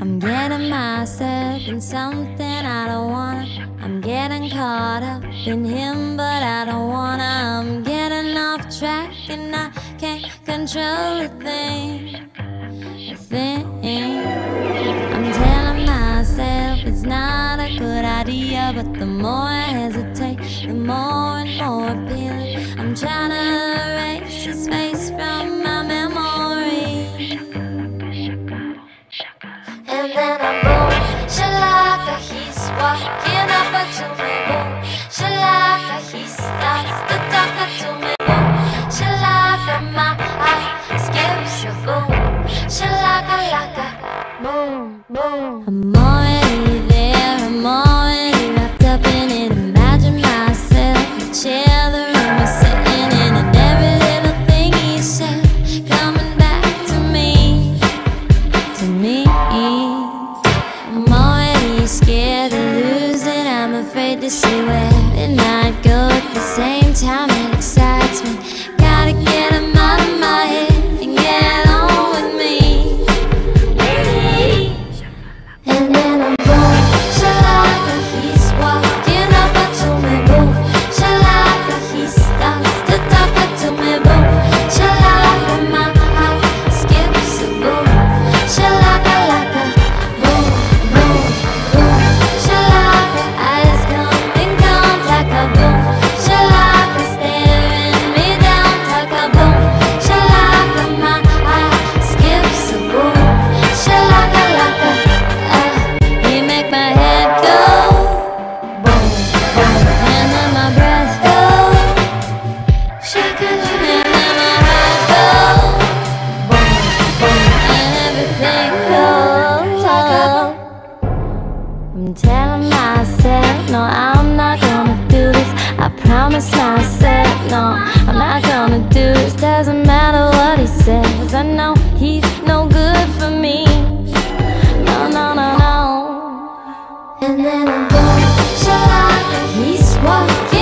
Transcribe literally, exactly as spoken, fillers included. I'm getting myself in something I don't wanna. I'm getting caught up in him, but I don't wanna. I'm getting off track and I can't control a thing, a thing. I'm telling myself it's not a good idea, but the more I hesitate, the more and more appealing. I'm trying to erase his face from my memory, and then I'm going, Shalaka, he's walking up to me, boom. Shalaka, he starts to talk to me, boom. Shalaka, my heart skips a boom. Shalaka, laka, boom, boom. I'm already there, I'm already wrapped up in it. Imagine myself, the chair, the room we're sitting in, and every little thing he said coming back to me, to me. I'm already scared of losing, I'm afraid to see where it might go. At the same time it excites me, gotta get him out of my head and get on with me. And then I'm going, Shalaka, he's walking up to me, boom. Shalaka, he starts to talk to me, boom. Shalaka, my heart skips a boom. Shalaka, laka, boom, boom, boom. Shalaka, eyes coming down like a boom. Shalaka, staring me down like a boom. Shalaka, my heart skips a boom. Shalaka, laka, ah, he make my head go boom, boom, and then my breath go shaka, and then my heart go boom, boom, and everything goes taka. I'm telling myself, no, I'm not gonna do this. I promise myself, no, I'm not gonna do this. Doesn't matter what he says, I know he's no good for me. No, no, no, no. And then I'm going, Shalaka, he's walking